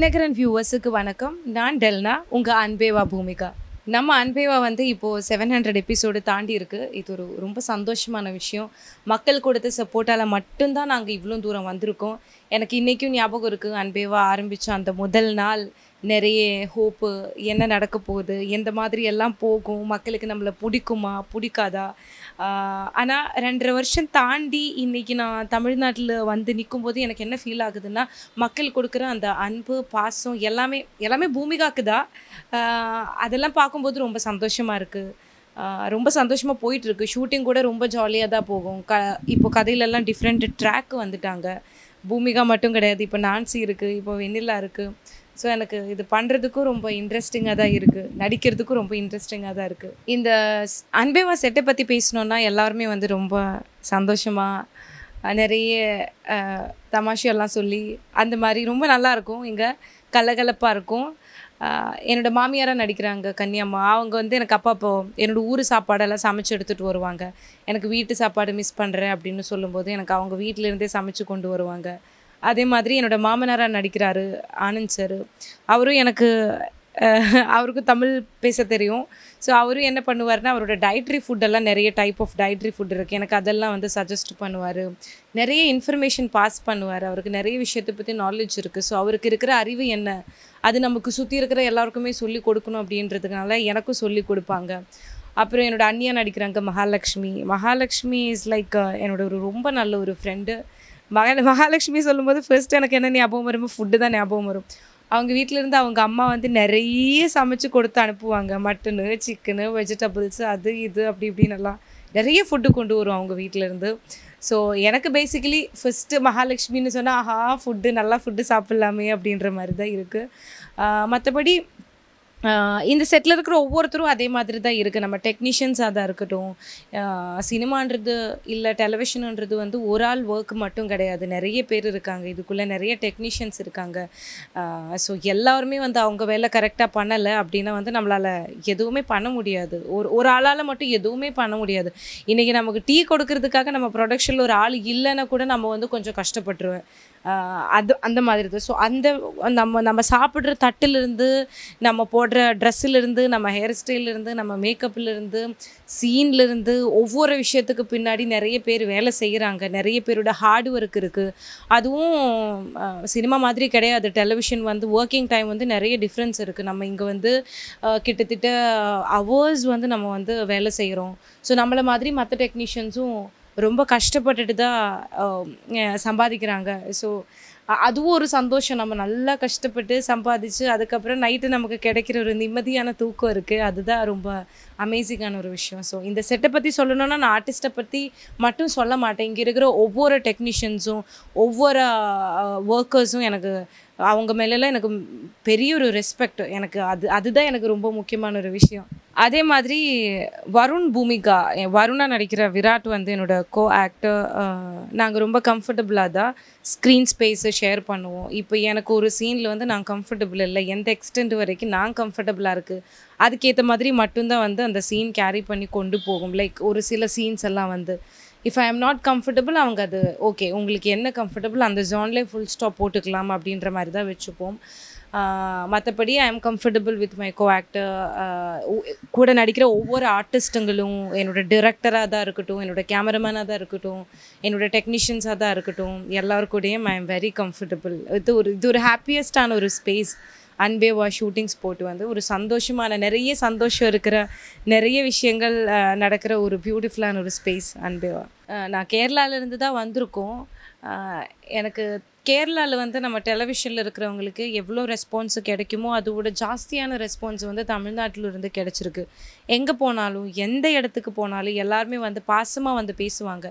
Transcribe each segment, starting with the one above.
Thinagaran viewers ku vanakkam naan Delna unga Anbe Vaa Bhoomika நம்ம Anbe Vaa வந்து இப்போ 700 episode தாண்டி இருக்கு இது ஒரு ரொம்ப சந்தோஷமான விஷயம் மக்கள் கொடுத்த சப்போர்ட்டால மட்டும் தான் நாங்க இவ்ளோ தூரம் வந்திருக்கோம் எனக்கு இன்னைக்கு ஞாபகம் இருக்கு Anbe Vaa ஆரம்பிச்ச அந்த முதல் நாள் நிறைய ஹோப் என்ன நடக்க போகுது இந்த மாதிரி எல்லாம் போகும் மக்களுக்கு நம்மள பிடிக்குமா பிடிக்காதா ஆனா 2.5 வருஷம் தாண்டி இன்னைக்கு நான் தமிழ்நாட்டுல வந்து நிக்கும்போது எனக்கு என்ன ஃபீல் ஆகுதுன்னா மக்கள் கொடுக்கிற அந்த அன்பு பாசம் எல்லாமே பூமிகாக்குதா அதெல்லாம் பாக்கும்போது ரொம்ப சந்தோஷமா இருக்கு ரொம்ப சந்தோஷமா போயிட்டு இருக்கு ஷூட்டிங் கூட ரொம்ப ஜாலியா தான் போகும் இப்போ கதையில எல்லாம் டிஃபரண்ட் ட்ராக் வந்துட்டாங்க பூமிகா மட்டும் கிடையாது இப்போ நான்சி இருக்கு இப்போ வெண்ணிலா இருக்கு So, எனக்கு இது பண்றதுக்கு ரொம்ப இன்ட்ரஸ்டிங்கா தான் இருக்கு நடிக்கிறதுக்கு ரொம்ப இன்ட்ரஸ்டிங்கா தான் இருக்கு இந்த Anbe Vaa செட்டை பத்தி பேசணும்னா எல்லாரும் வந்து ரொம்ப சந்தோஷமா நிறைய தமாஷை எல்லாம் சொல்லி அந்த மாதிரி ரொம்ப நல்லா இருக்கும் இங்க கலகலப்பா இருக்கும் என்னோட மாமியாரா நடிக்கறாங்க கன்னியம்மா அவங்க வந்து எனக்கு அப்பப்போ என்னோட ஊரு சாப்பாடு எல்லாம் சமைச்சு எடுத்துட்டு வருவாங்க எனக்கு வீட்டு சாப்பாடு மிஸ் பண்றேன் அப்படினு சொல்லும்போது எனக்கு அவங்க வீட்ல இருந்தே சமைச்சு கொண்டு வருவாங்க அதே மாதிரி என்னோட மாமனாரா நடிக்கிறாரு ஆனந்த் சார் அவரும் எனக்கு அவருக்கு தமிழ் பேச தெரியும் சோ அவரும் என்ன பண்ணுவாருன்னா அவரோட டயட்டரி ஃபுட் எல்லாம் நிறைய டைப் ஆஃப் டயட்டரி ஃபுட் இருக்கு எனக்கு அதெல்லாம் வந்து சஜஸ்ட் பண்ணுவாரு நிறைய இன்ஃபர்மேஷன் பாஸ் பண்ணுவாரு அவருக்கு நிறைய விஷயத்தை பத்தி knowledge இருக்கு சோ அவருக்கு இருக்கிற அறிவு என்ன அது நமக்கு சுத்தி இருக்கிற எல்லாருக்குமே சொல்லி கொடுக்கணும் அப்படின்றதுனால எனக்கு சொல்லி கொடுப்பாங்க அப்புறம் என்னோட அண்ணியா நடிக்கறாங்க மகாலட்சுமி is like என்னோட ஒரு ரொம்ப நல்ல ஒரு friend மகாலட்சுமி சொல்லும்போது ஃபர்ஸ்ட் எனக்கு என்ன ஞாபகம் வரும் ஃபுட் தான் ஞாபகம் வரும் அவங்க வீட்ல இருந்து அவங்க அம்மா வந்து நிறைய சமைச்சு கொடுத்து அனுப்புவாங்க மட்டன் சிக்கன் வெஜிடபிள்ஸ் அது இது அப்படி இப்படி நல்லா நிறைய ஃபுட் கொண்டு வருவாங்க அவங்க வீட்ல இருந்து சோ எனக்கு basically ஃபர்ஸ்ட் மகாலட்சுமின்னு சொன்னா ஆஹா ஃபுட் நல்லா ஃபுட் சாப்பிடலாமே அப்படின்ற மாதிரி தான் இருக்கு மத்தபடி இந்த செட்ல இருக்கிற ஒவ்வொருத்தரும் அதே மாதிரி தான் இருக்கு நம்ம டெக்னீஷியன்ஸ் அதா இருக்கட்டும் சினிமான்றது இல்ல டெலிவிஷன்ன்றது வந்து ஒரு ஆள் வர்க் மட்டும் கிடையாது நிறைய பேர் இருக்காங்க இதுக்குள்ள நிறைய டெக்னீஷியன்ஸ் இருக்காங்க சோ எல்லாரும் வந்து அவங்க வேலை கரெக்ட்டா பண்ணல அப்படினா வந்து நம்மால எதுவுமே பண்ண முடியாது ஒரு ஆளால மட்டும் எதுவுமே பண்ண முடியாது இன்னைக்கு நமக்கு டீ கொடுக்கிறதுக்காக நம்ம ப்ரொடக்ஷன்ல ஒரு ஆள் இல்லனா கூட நம்ம வந்து கொஞ்சம் கஷ்டப்பட்டுறோம் அது அந்த மாதிரி சோ அந்த நம்ம சாப்பிடுற தட்டில இருந்து நம்ம போடுற Dressல இருந்து நம்ம ஹேர் ஸ்டைல்ல இருந்து நம்ம மேக்கப்ல இருந்து சீன்ல இருந்து ஒவ்வொரு விஷயத்துக்கு பின்னாடி நிறைய பேர் வேலை செய்றாங்க நிறைய பேரோட ஹார்ட் வர்க் இருக்கு அதுவும் சினிமா மாதிரி கிடையாது டெலிவிஷன் வந்து வர்க்கிங் டைம் வந்து நிறைய டிஃபரன்ஸ் இருக்கு நம்ம இங்க வந்து கிட்டத்தட்ட hours வந்து நம்ம வந்து வேலை செய்றோம் சோ நம்மள மாதிரி மத்த டெக்னீஷியன்ஸும் ரொம்ப கஷ்டப்பட்டுட்டு தான் சம்பாதிக்கறாங்க சோ அது ஒரு சந்தோஷம் நம்ம நல்லா கஷ்டப்பட்டு சம்பாதிச்சு அதுக்கு அப்புறம் நைட் நமக்கு கிடைக்கிற ஒரு நிம்மதியான தூக்கம் இருக்கு அதுதான் ரொம்ப அமேசிங்கான ஒரு விஷயம் சோ இந்த செட்டை பத்தி சொல்லணும்னா நான் ஆர்ட்டிஸ்ட பத்தி மட்டும் சொல்ல மாட்டேன் இங்க இருக்கிற ஒவ்வொரு டெக்னீஷியன்ஸும் ஒவ்வொரு வர்க்கர்ஸும் எனக்கு அவங்க மேலல எனக்கு பெரிய ஒரு ரெஸ்பெக்ட் எனக்கு அதுதான் எனக்கு ரொம்ப முக்கியமான ஒரு விஷயம் அதே மாதிரி வருண் பூமிகா வருணா நடிக்கிற விராட் வந்து என்னோட கோ ஆக்டர் நாங்க ரொம்ப கம்ஃபர்ட்டபிளா தான் ஸ்கிரீன் ஸ்பேஸ் ஷேர் பண்ணுவோம் இப்போ எனக்கு ஒரு சீன்ல வந்து நான் கம்ஃபர்ட்டபிள் இல்ல எந்த எக்ஸ்டெண்ட் வரைக்கும் நான் கம்ஃபர்ட்டபிளா இருக்கு அதுக்கேத்த மாதிரி மட்டும் தான் வந்து அந்த சீன் கேரி பண்ணி கொண்டு போகும் லைக் ஒரு சில சீன்ஸ் எல்லாம் வந்து If I am not comfortable, அவங்க அது ஓகே உங்களுக்கு என்ன கம்ஃபர்ட்டபிள் அந்த ஜோன்ல ஃபுல் ஸ்டாப் போட்டுக்கலாம் அப்படின்ற மாதிரி தான் வெச்சுப்போம் மத்தபடி I am comfortable with my co-actor கூட நடிக்கிற ஒவ்வொரு ஆர்ட்டிஸ்ட்ங்களும் என்னோட டைரக்டரா தான் இருக்கட்டும் என்னோட கேமராமேனா தான் இருக்கட்டும் என்னோட டெக்னீஷியன்ஸா தான் இருக்கட்டும் எல்லார் கூடயும் I am very comfortable இது ஒரு ஹாப்பியஸ்டான ஒரு space Anbe Vaa shooting spot வந்து ஒரு சந்தோஷமான நிறைய சந்தோஷம் இருக்கிற நிறைய விஷயங்கள் நடக்கிற ஒரு பியூட்டிஃபுல்லான ஒரு ஸ்பேஸ் Anbe Vaa நான் கேரளால இருந்து தான் வந்திருக்கோம் எனக்கு கேரளால வந்து நம்ம டெலிவிஷன்ல இருக்குறவங்களுக்கு எவ்ளோ ரெஸ்பான்ஸ் கிடைக்குமோ அதோட ஜாஸ்தியான ரெஸ்பான்ஸ் வந்து தமிழ்நாட்டுல இருந்து கிடைச்சிருக்கு எங்க போனாலும் எந்த இடத்துக்கு போனாலும் எல்லாரும் வந்து பாசமா வந்து பேசுவாங்க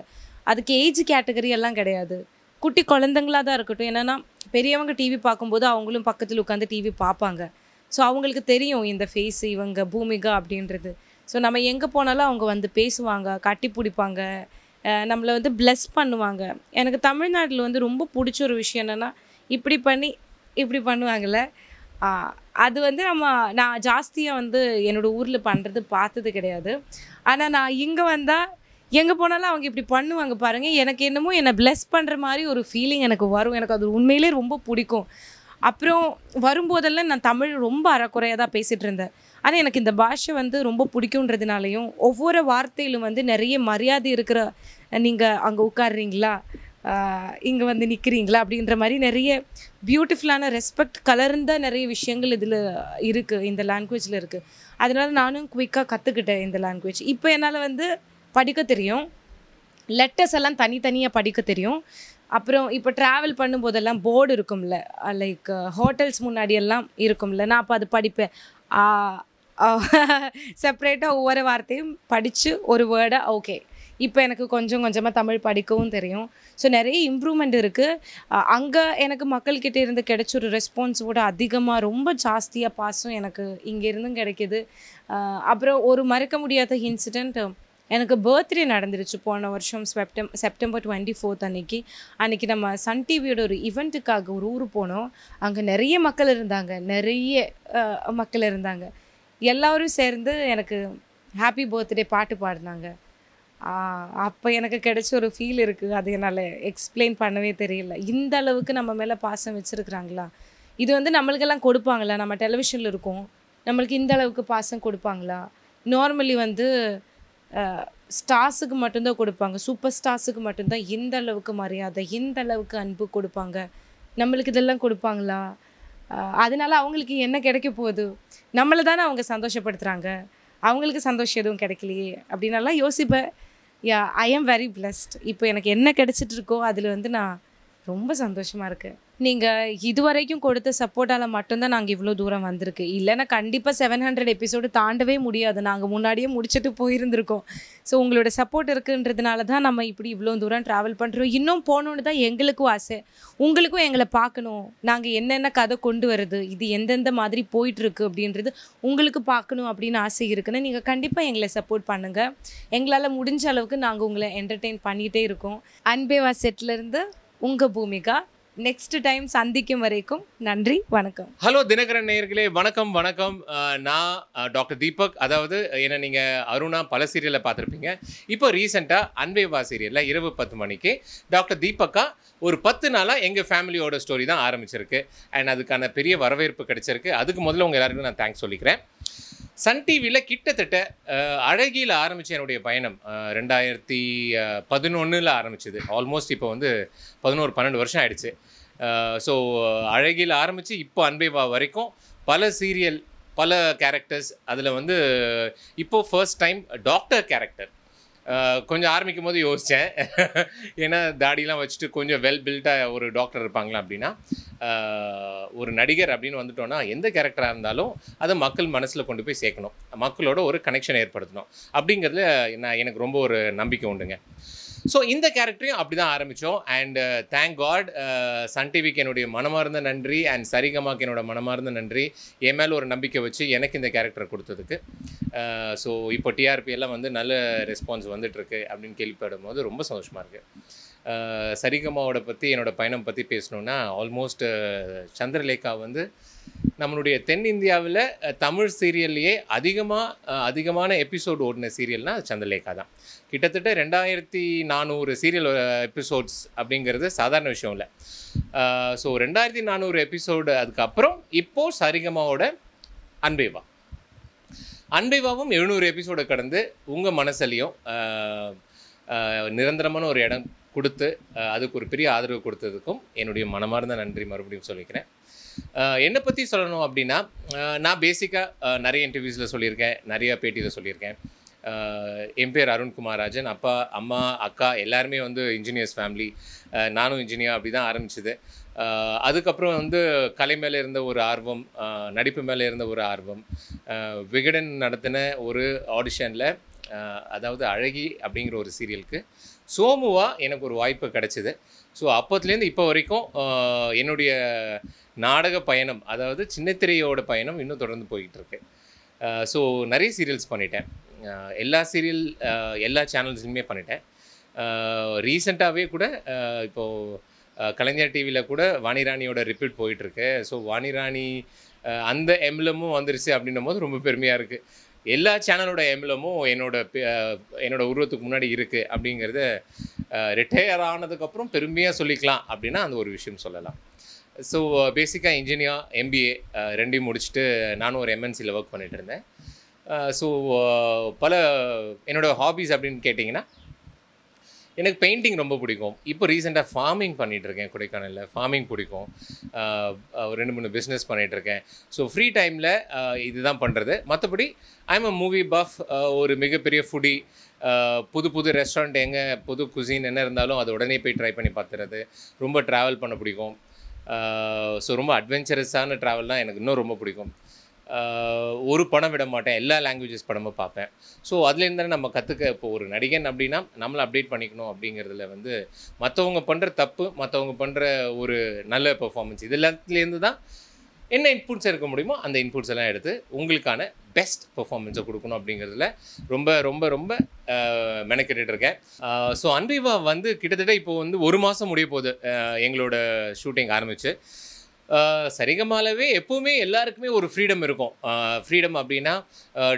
அதுக்கு ஏஜ் கேட்டகரி எல்லாம் கிடையாது குட்டி குழந்தைகளா தான் இருக்கட்டும் என்னன்னா பெரியவங்க டிவி பாக்கும்போது அவங்களும் பக்கத்துல உட்கார்ந்து டிவி பாப்பாங்க சோ அவங்களுக்கு தெரியும் இந்த ஃபேஸ் இவங்க பூமிகா அப்படின்றது சோ நம்ம எங்க போனாலும் அவங்க வந்து பேசுவாங்க கட்டிப்பிடிப்பாங்க நம்மள வந்து bless பண்ணுவாங்க எனக்கு தமிழ்நாட்டுல வந்து ரொம்ப பிடிச்ச ஒரு விஷயம் என்னன்னா இப்படி பண்ணுவாங்கல அது வந்து நான் ஜாஸ்தியா வந்து என்னோட ஊர்ல பண்றது பார்த்தது கிடையாது ஆனா நான் இங்க வந்தா எங்க போனாலும் அவங்க இப்படி பண்ணுவாங்க பாருங்க எனக்கு என்னமோ என்ன bless பண்ற மாதிரி ஒரு ஃபீலிங் எனக்கு வரும் எனக்கு அது உண்மையிலேயே ரொம்ப பிடிக்கும் அப்புறம் வரும்போதெல்லாம் நான் தமிழ் ரொம்ப அறகுறையா தான் பேசிட்டு இருந்தேன். ஆனா எனக்கு இந்த பாஷை வந்து ரொம்ப பிடிக்கும்ன்றதுனாலயும் ஒவ்வொரு வார்த்தையிலும் வந்து நிறைய மரியாதை இருக்குற நீங்க அங்க உட்கார்றீங்களா இங்க வந்து நிக்கிறீங்களா அப்படின்ற மாதிரி நிறைய பியூட்டிஃபுல்லான ரெஸ்பெக்ட் கலர்ந்த நிறைய விஷயங்கள் இதுல இருக்கு இந்த லாங்குவேஜ்ல இருக்கு. அதனால நானும் குயிக்கா கத்துக்கிட்டேன் இந்த லாங்குவேஜ். இப்போ என்னால வந்து படிக்க தெரியும். லெட்டர்ஸ் எல்லாம் தனித்தனியா படிக்க தெரியும். அப்புறம் இப்போ டிராவல் பண்ணும்போதெல்லாம் போர்டு இருக்கும்ல லைக் ஹோட்டல்ஸ் முன்னாடி எல்லாம் இருக்கும்ல நான் அப்போ அது படிப்பேன் செப்பரேட்டாக ஒவ்வொரு வார்த்தையும் படித்து ஒரு வேர்டாக ஓகே இப்போ எனக்கு கொஞ்சம் கொஞ்சமாக தமிழ் படிக்கவும் தெரியும். ஸோ நிறைய இம்ப்ரூவ்மெண்ட் இருக்குது. அங்கே எனக்கு மக்கள்கிட்ட இருந்து கிடைச்ச ஒரு ரெஸ்பான்ஸோட அதிகமாக ரொம்ப ஜாஸ்தியாக பாசம் எனக்கு இங்கேருந்தும் கிடைக்கிது. அப்புறம் ஒரு மறக்க முடியாத இன்சிடெண்ட் எனக்கு பர்த்டே நடந்துருச்சு போன வருஷம் செப்டம்பர் 24 அன்னைக்கு. நம்ம சன் டிவியோட ஒரு ஈவெண்ட்டுக்காக ஒரு ஊர் போனோம். அங்கே நிறைய மக்கள் இருந்தாங்க. எல்லோரும் சேர்ந்து எனக்கு ஹாப்பி பர்த்டே பாட்டு பாடினாங்க. அப்போ எனக்கு கிடைச்ச ஒரு ஃபீல் இருக்குது. அது என்னால் எக்ஸ்பிளைன் பண்ணவே தெரியல. இந்த அளவுக்கு நம்ம மேலே பாசம் வச்சுருக்குறாங்களா. இது வந்து நம்மளுக்கெல்லாம் கொடுப்பாங்களா? நம்ம டெலிவிஷனில் இருக்கோம், நம்மளுக்கு இந்த அளவுக்கு பாசம் கொடுப்பாங்களா? நார்மலி வந்து ஸ்டார்ஸுக்கு மட்டும்தான் கொடுப்பாங்க, சூப்பர் ஸ்டார்ஸுக்கு மட்டும்தான் இந்த அளவுக்கு மரியாதை இந்த அளவுக்கு அன்பு கொடுப்பாங்க. நம்மளுக்கு இதெல்லாம் கொடுப்பாங்களா? அதனால அவங்களுக்கு என்ன கிடைக்க போகுது? நம்மளை தானே அவங்க சந்தோஷப்படுத்துகிறாங்க, அவங்களுக்கு சந்தோஷம் எதுவும் கிடைக்கலையே அப்படின்னாலாம் யோசிப்பேன். யா ஐ ஆம் வெரி பிளஸ்ட். இப்போ எனக்கு என்ன கிடைச்சிட்டு இருக்கோ அதில் வந்து நான் ரொம்ப சந்தோஷமாக இருக்கேன். நீங்கள் இதுவரைக்கும் கொடுத்த சப்போர்ட்டால் மட்டும்தான் நாங்கள் இவ்வளோ தூரம் வந்திருக்கு. இல்லைன்னா கண்டிப்பாக 700 எபிசோடு தாண்டவே முடியாது. நாங்கள் முன்னாடியே முடிச்சுட்டு போயிருந்திருக்கோம். ஸோ உங்களோட சப்போர்ட் இருக்குன்றதுனால தான் நம்ம இப்படி இவ்வளோ தூரம் ட்ராவல் பண்ணுறோம். இன்னும் போகணுன்னு தான் எங்களுக்கும் ஆசை. உங்களுக்கும் எங்களை பார்க்கணும், நாங்கள் என்னென்ன கதை கொண்டு வருது, இது எந்தெந்த மாதிரி போயிட்டுருக்கு அப்படின்றது உங்களுக்கு பார்க்கணும் அப்படின்னு ஆசை இருக்குன்னு நீங்கள் கண்டிப்பாக எங்களை சப்போர்ட் பண்ணுங்கள். எங்களால் முடிஞ்ச அளவுக்கு நாங்கள் உங்களை என்டர்டெயின் பண்ணிகிட்டே இருக்கோம். அன்பே வா செட்லேருந்து உங்கள் பூமிகா. நெக்ஸ்ட் டைம் சந்திக்கும் வரைக்கும் நன்றி, வணக்கம். ஹலோ தினகரன் நேயர்களே, வணக்கம் வணக்கம். நான் டாக்டர் தீபக். அதாவது என்ன, நீங்கள் அருணா பல சீரியலில் பார்த்துருப்பீங்க. இப்போ ரீசெண்டாக அன்பே வா சீரியலில் இரவு 10 மணிக்கு டாக்டர் தீபக்கா ஒரு 10 நாளாக எங்கள் ஃபேமிலியோட ஸ்டோரி தான் ஆரம்பிச்சிருக்கு. அண்ட் அதுக்கான பெரிய வரவேற்பு கிடைச்சிருக்கு. அதுக்கு முதல்ல உங்கள் எல்லாருக்கும் நான் தேங்க்ஸ் சொல்லிக்கிறேன். சன் டிவியில் கிட்டத்தட்ட அழகியில் ஆரம்பித்த என்னுடைய பயணம் 2011 ஆரம்பிச்சது. ஆல்மோஸ்ட் இப்போ வந்து 11-12 வருஷம் ஆயிடுச்சு. ஸோ அழகியில் ஆரம்பித்து இப்போ அன்பே வா வரைக்கும் பல சீரியல் பல கேரக்டர்ஸ். அதில் வந்து இப்போது ஃபர்ஸ்ட் டைம் டாக்டர் கேரக்டர் கொஞ்சம் ஆரம்பிக்கும் போது யோசித்தேன். ஏன்னா தாடிலாம் வச்சுட்டு கொஞ்சம் வெல் பில்டாக ஒரு டாக்டர் இருப்பாங்களா அப்படின்னா, ஒரு நடிகர் அப்படின்னு வந்துட்டோன்னா எந்த கேரக்டராக இருந்தாலும் அதை மக்கள் மனசில் கொண்டு போய் சேர்க்கணும், மக்களோட ஒரு கனெக்ஷன் ஏற்படுத்தணும் அப்படிங்கிறதுல எனக்கு ரொம்ப ஒரு நம்பிக்கை உண்டுங்க. ஸோ இந்த கேரக்டரையும் அப்படி தான் ஆரம்பித்தோம். அண்ட் தேங்க் காட் சன் டிவிக்கு என்னுடைய மனமார்ந்த நன்றி அண்ட் சரிகமாக்கு என்னோட மனமார்ந்த நன்றி, என் மேலே ஒரு நம்பிக்கை வச்சு எனக்கு இந்த கேரக்டர் கொடுத்ததுக்கு. ஸோ இப்போ டிஆர்பி எல்லாம் வந்து நல்ல ரெஸ்பான்ஸ் வந்துட்டுருக்கு அப்படின்னு கேள்விப்படும் போது ரொம்ப சந்தோஷமாக இருக்குது. சரிகமாவோட பற்றி என்னோட பயணம் பற்றி பேசணுன்னா, ஆல்மோஸ்ட் சந்திரலேகா வந்து நம்மளுடைய தென்னிந்தியாவில் தமிழ் சீரியல்லையே அதிகமான எபிசோடு ஓடின சீரியல்னால் சந்திரலேகா தான். கிட்டத்தட்ட 2400 சீரியல் எபிசோட்ஸ் அப்படிங்கிறது சாதாரண விஷயம் இல்லை. So 2400 episode. அதுக்கப்புறம் இப்போது சரிகமாவோட அன்பே வா. அன்பே வாவும் 700 எபிசோடு கடந்து உங்கள் மனசுலையும் நிரந்தரமான ஒரு இடம் கொடுத்து அதுக்கு ஒரு பெரிய ஆதரவு கொடுத்ததுக்கும் என்னுடைய மனமார்ந்த நன்றி மறுபடியும் சொல்லிக்கிறேன். என்னை பற்றி சொல்லணும் அப்படின்னா, நான் பேசிக்காக நிறைய இன்டர்வியூஸில் சொல்லியிருக்கேன், நிறையா பேட்டியில் சொல்லியிருக்கேன். என் பேர் அருண்குமார் ராஜன். அப்பா அம்மா அக்கா எல்லாருமே வந்து இன்ஜினியர்ஸ் ஃபேமிலி. நானும் இன்ஜினியர் அப்படி தான் ஆரம்பிச்சது. அதுக்கப்புறம் வந்து கலை மேலே இருந்த ஒரு ஆர்வம், நடிப்பு மேலே இருந்த ஒரு ஆர்வம். விகடன் நடத்தின ஒரு ஆடிஷனில், அதாவது அழகி அப்படிங்கிற ஒரு சீரியலுக்கு சோமுவா எனக்கு ஒரு வாய்ப்பு கிடச்சிது. ஸோ அப்போத்துலேருந்து இப்போ வரைக்கும் என்னுடைய நாடக பயணம், அதாவது சின்னத்திரையோட பயணம் இன்னும் தொடர்ந்து போயிட்டுருக்கு. ஸோ நிறைய சீரியல்ஸ் பண்ணிட்டேன். எல்லா சேனல்ஸ்லையுமே பண்ணிட்டேன். ரீசெண்டாகவே கூட இப்போது கலைஞர் டிவியில் கூட வாணிராணியோட ரிப்பீட் போயிட்டுருக்கு. ஸோ வாணிராணி அந்த எம்லமும் வந்துருச்சு அப்படின்னும் போது ரொம்ப பெருமையாக இருக்குது. எல்லா சேனலோட எம்பளமும் என்னோட உருவத்துக்கு முன்னாடி இருக்குது அப்படிங்கிறத ரிட்டையர் ஆனதுக்கப்புறம் பெருமையாக சொல்லிக்கலாம் அப்படின்னா அந்த ஒரு விஷயம் சொல்லலாம். So basically engineer MBA rendu mudichittu nanu or MNC la work pannittu irundhen. So pala enoda hobbies appdinu kettingna enak painting romba pidikum. Ipo recent ah farming pannittiruken Kodaikanal farming pidikum. Rendu moonu business pannittiruken. So free time la idhu dhaan pandrathu. Mathapadi I am a movie buff, oru megaperiya foodie. புது புது restaurant எங்கே புது cuisine என்ன இருந்தாலும் அது உடனே போய் try பண்ணி பார்த்துறது ரொம்ப ட்ராவல் பண்ண பிடிக்கும் ஸோ ரொம்ப அட்வென்ச்சரஸான ட்ராவல்லாம் எனக்கு இன்னும் ரொம்ப பிடிக்கும் ஒரு படம் விட மாட்டேன் எல்லா லாங்குவேஜஸ் படமும் பார்ப்பேன் ஸோ அதுலேருந்து தானே நம்ம கற்றுக்க இப்போ ஒரு நடிகன் அப்படின்னா நம்மளை அப்டேட் பண்ணிக்கணும் அப்படிங்கிறதுல வந்து மற்றவங்க பண்ணுற தப்பு மற்றவங்க பண்ணுற ஒரு நல்ல பெர்ஃபார்மன்ஸ் இது எல்லாத்துலேருந்து தான் என்ன இன்புட்ஸ் எடுக்க முடியுமோ அந்த இன்புட்ஸ் எல்லாம் எடுத்து உங்களுக்கான பெஸ்ட் பெர்ஃபார்மன்ஸை கொடுக்கணும் அப்படிங்கிறதுல ரொம்ப ரொம்ப ரொம்ப மெனக்கெட்டு இருக்கேன் ஸோ அன்பே வா வந்து கிட்டத்தட்ட இப்போ வந்து ஒரு மாதம் முடிய போகுது எங்களோட ஷூட்டிங் ஆரம்பிச்சு சரிகமாலவே எப்போவுமே எல்லாருக்குமே ஒரு ஃப்ரீடம் இருக்கும் ஃப்ரீடம் அப்படின்னா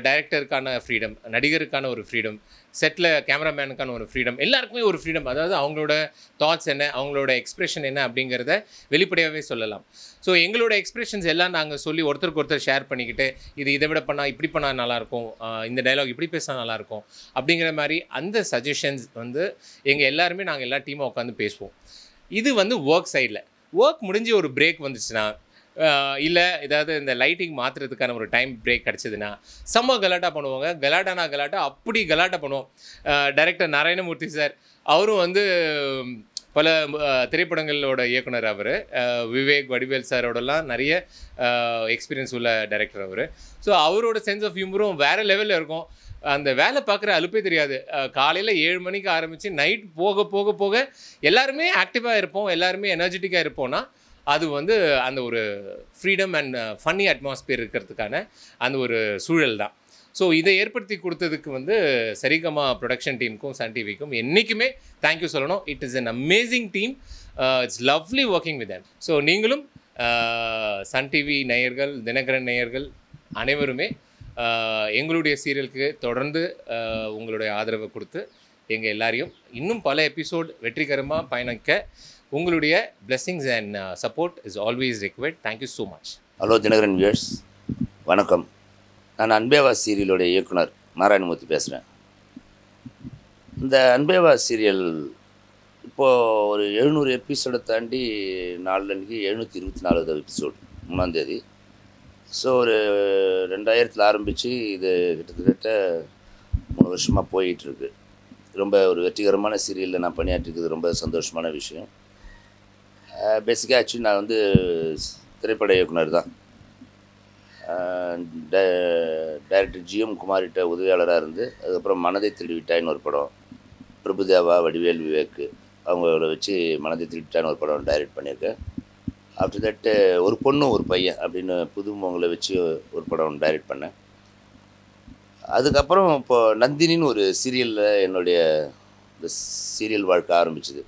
டைரக்டருக்கான ஃப்ரீடம் நடிகருக்கான ஒரு ஃப்ரீடம் செட்டில் கேமராமேனுக்கான ஒரு ஃப்ரீடம் எல்லாருக்குமே ஒரு ஃப்ரீடம் அதாவது அவங்களோட தாட்ஸ் என்ன அவங்களோட எக்ஸ்ப்ரெஷன் என்ன அப்படிங்கிறத வெளிப்படையாகவே சொல்லலாம் ஸோ எங்களோட எக்ஸ்ப்ரெஷன்ஸ் எல்லாம் நாங்கள் சொல்லி ஒருத்தருக்கு ஒருத்தர் ஷேர் பண்ணிக்கிட்டு இது இதை விட பண்ணால் இப்படி பண்ணால் நல்லாயிருக்கும் இந்த டைலாக் இப்படி பேசினா நல்லாயிருக்கும் அப்படிங்கிற மாதிரி அந்த சஜஷன்ஸ் வந்து எங்கள் எல்லாருமே நாங்கள் எல்லா டீமாக உட்காந்து பேசுவோம் இது வந்து ஒர்க் சைடில் ஒர்க் முடிஞ்சு ஒரு பிரேக் வந்துச்சுன்னா இல்லை ஏதாவது இந்த லைட்டிங் மாற்றுறதுக்கான ஒரு டைம் பிரேக் கிடச்சிதுன்னா செம்ம கலாட்டா பண்ணுவாங்க கலாட்டானா கலாட்டா அப்படி கலாட்டா பண்ணுவோம் டைரக்டர் நாராயண மூர்த்தி சார் அவரும் வந்து பல திரைப்படங்களோட இயக்குனர் அவர் விவேக் வடிவேல் சாரோடலாம் நிறைய எக்ஸ்பீரியன்ஸ் உள்ள டைரக்டர் அவர் ஸோ அவரோட சென்ஸ் ஆஃப் ஹியூமரும் வேறு லெவலில் இருக்கும் அந்த வேலை பார்க்குற அலுப்பே தெரியாது காலையில் 7 மணிக்கு ஆரம்பித்து நைட் போக போக போக எல்லாருமே ஆக்டிவாக இருப்போம் எல்லாருமே எனர்ஜெட்டிக்காக இருப்போம்னா அது வந்து அந்த ஒரு ஃப்ரீடம் அண்ட் ஃபன்னி அட்மாஸ்பியர் இருக்கிறதுக்கான அந்த ஒரு சூழல் தான் ஸோ இதை ஏற்படுத்தி கொடுத்ததுக்கு வந்து சரிகமா ப்ரொடக்ஷன் டீமுக்கும் சன் டிவிக்கும் என்றைக்குமே தேங்க்யூ சொல்லணும் it is an amazing team it's lovely working with them so நீங்களும் சன் டிவி நேயர்கள் தினகரன் நேயர்கள் அனைவருமே எங்களுடைய சீரியலுக்கு தொடர்ந்து உங்களுடைய ஆதரவை கொடுத்து எங்கள் எல்லாரையும் இன்னும் பல எபிசோட் வெற்றிகரமாக பயணிக்க உங்களுடைய blessings and support is always required thank you so much hello Dinakaran viewers வணக்கம் நான் அன்பே வா சீரியலோடைய இயக்குனர் நாராயணமூர்த்தி பேசுகிறேன் இந்த அன்பே வா சீரியல் இப்போது ஒரு 700 எபிசோடை தாண்டி 4 நாளைக்கு 724வது எபிசோடு 3ஆம் தேதி ஸோ ஒரு 2000ல் ஆரம்பித்து இது கிட்டத்தட்ட 3 வருஷமாக போயிட்டுருக்கு ரொம்ப ஒரு வெற்றிகரமான சீரியலில் நான் பணியாற்றிருக்கிறது ரொம்ப சந்தோஷமான விஷயம் பேசிக்காக ஆக்சுவலி நான் வந்து திரைப்பட இயக்குனர் தான் டைரக்டர் GM குமாரிட்ட உதவியாளராக இருந்து அதுக்கப்புறம் மனதை திருடிவிட்டாயின்னு ஒரு படம் பிரபு தேவா வடிவேல் விவேக் அவங்கள வச்சு மனதை திருடிவிட்டாயின்னு ஒரு படம் டைரக்ட் பண்ணியிருக்கேன் ஆஃப்டர் தட்டு ஒரு பொண்ணும் ஒரு பையன் அப்படின்னு புதுமுகங்களை வச்சு ஒரு படம் டைரக்ட் பண்ணேன் அதுக்கப்புறம் இப்போது நந்தினின்னு ஒரு சீரியலில் என்னுடைய இந்த சீரியல் வாழ்க்கை ஆரம்பிச்சுது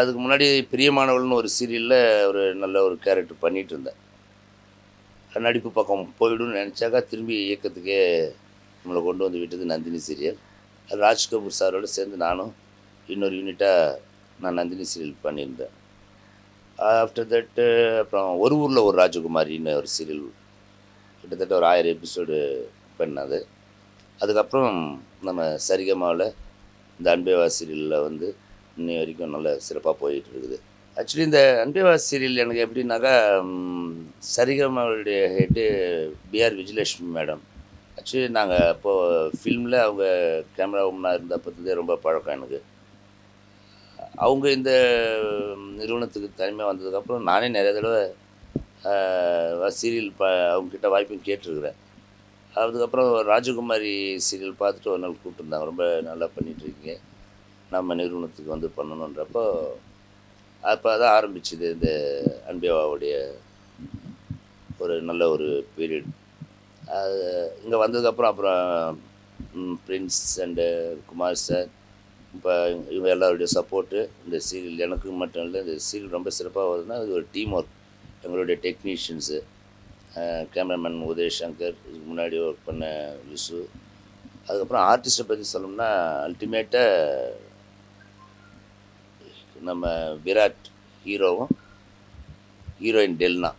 அதுக்கு முன்னாடி பிரியமானவள்னு ஒரு சீரியலில் ஒரு நல்ல ஒரு கேரக்டர் பண்ணிகிட்டு இருந்தேன் நடிப்பு பக்கம் போயிடும்னு நினச்சாக்கா திரும்பி இயக்கத்துக்கே நம்மளை கொண்டு வந்து விட்டது நந்தினி சீரியல் ராஜ்கபூர் சாரோடு சேர்ந்து நானும் இன்னொரு யூனிட்டாக நான் நந்தினி சீரியல் பண்ணியிருந்தேன் ஆஃப்டர் தட்டு அப்புறம் ஒரு ஊரில் ஒரு ராஜகுமாரின்னு ஒரு சீரியல் கிட்டத்தட்ட ஒரு 1000 எபிசோடு பண்ணது அதுக்கப்புறம் நம்ம சரிகமாவில் இந்த அன்பே வா சீரியலில் வந்து இன்னி வரைக்கும் நல்லா சிறப்பாக போயிட்டு இருக்குது ஆக்சுவலி இந்த அன்பே வா சீரியல் எனக்கு எப்படின்னாக்கா சரிகமாவுடைய head PR Vijayalakshmi madam actually நாங்கள் அப்போது ஃபிலிமில் அவங்க கேமரா உமனாக இருந்தால் பார்த்ததே ரொம்ப பழக்கம் எனக்கு அவங்க இந்த நிறுவனத்துக்கு தலைமை வந்ததுக்கப்புறம் நானே நிறைய தடவை சீரியல் அவங்கக்கிட்ட வாய்ப்பும் கேட்டிருக்கிறேன் அதுக்கப்புறம் ராஜகுமாரி சீரியல் பார்த்துட்டு ஒரு நாள் கூப்பிட்டுருந்தாங்க ரொம்ப நல்லா பண்ணிகிட்ருக்கீங்க நம்ம நிறுவனத்துக்கு வந்து பண்ணணுன்றப்போ அப்போ தான் ஆரம்பிச்சுது இந்த அன்பேவாவுடைய ஒரு நல்ல ஒரு பீரியட் அது இங்கே வந்ததுக்கப்புறம் அப்புறம் பிரின்ஸ் அண்டு குமார் சார் இப்போ இவங்க எல்லாருடைய சப்போர்ட்டு இந்த சீரியல் எனக்கு மட்டும் இல்லை இந்த சீரியல் ரொம்ப சிறப்பாக வருதுன்னா இது ஒரு டீம் ஒர்க் எங்களுடைய டெக்னீஷியன்ஸு கேமராமேன் உதயசங்கர் இதுக்கு முன்னாடி ஒர்க் பண்ண விசு அதுக்கப்புறம் ஆர்டிஸ்ட்டை பற்றி சொல்லணும்னா அல்டிமேட்டாக நம்ம விராட் ஹீரோவும் heroine Delna.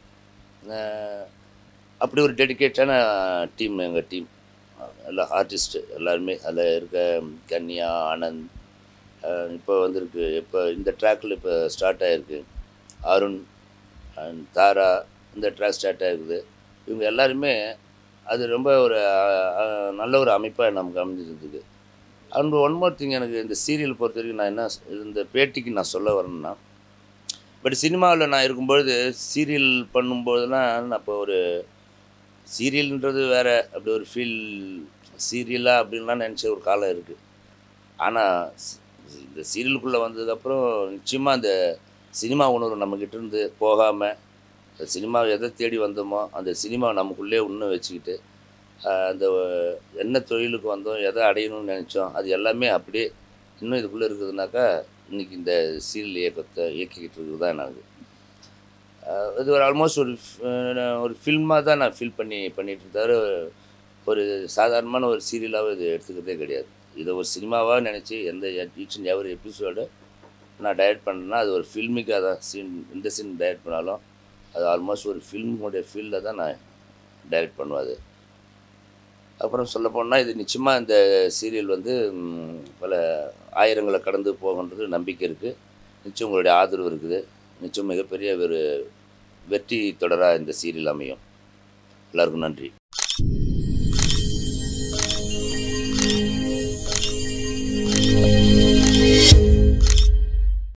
அப்படி ஒரு டெடிகேட்டடான டீம் எங்க டீம் எல்லா ஆர்டிஸ்ட் எல்லாரும் அதல இருக்க கன்யா ஆனந்த் இப்போ வந்திருக்கு இப்போ இந்த ட்ராக்ல இப்போ ஸ்டார்ட் ஆயிருக்கு அருண் அண்ட் தாரா இந்த ட்ராக் ஸ்டார்ட் ஆயிருக்கு இவங்க எல்லாரும் அது ரொம்ப ஒரு நல்ல ஒரு அமைப்பா நமக்கு அமைஞ்சிருக்கு and one more thing எனக்கு இந்த சீரியல் பொறுத்தவரைக்கும் நான் என்ன இந்த பேட்டிக்கு நான் சொல்ல வரேன்னா பட் சினிமாவுல நான் இருக்கும்போது சீரியல் பண்ணும்போதுலாம் நான் அப்ப ஒரு serial ன்றது வேற அப்படி ஒரு ஃபீல் சீரியலா அப்படினா நினைச்ச ஒரு காலம் இருக்கு ஆனா இந்த சீரியலுக்குள்ள வந்ததுக்கு அப்புறம் நிச்சயமா அந்த சினிமா உணர்வு நம்ம கிட்ட இருந்து போகாம சினிமா எதை தேடி வந்தோமோ அந்த சினிமா நமக்குள்ளே உண்ண வெச்சிட்டு அந்த என்ன தொழிலுக்கு வந்தோம் எதை அடையணும்னு நினைச்சோம் அது எல்லாமே அப்படியே இன்னும் இதுக்குள்ள இருக்குதுனாக்கா இன்னைக்கு இந்த சீரியல் ஏக்கிக்கிட்டு இருக்குதா நான் It was almost a film that I feel a serial. This is cinema, and each and every episode, I direct a film. It was almost a film that I direct. அப்புறம் சொல்ல போனா இது நிச்சயமா இந்த serial வந்து பல ஆயிரங்களை கடந்து போகும்ன்றது நம்பிக்கை இருக்கு. நிச்சயம் உங்களுடைய ஆதரவு இருக்குது. நிச்சயம் மிகப்பெரிய வெற்றி தொடரா இந்த சீரியல் அமையும். எல்லாருக்கும் நன்றி.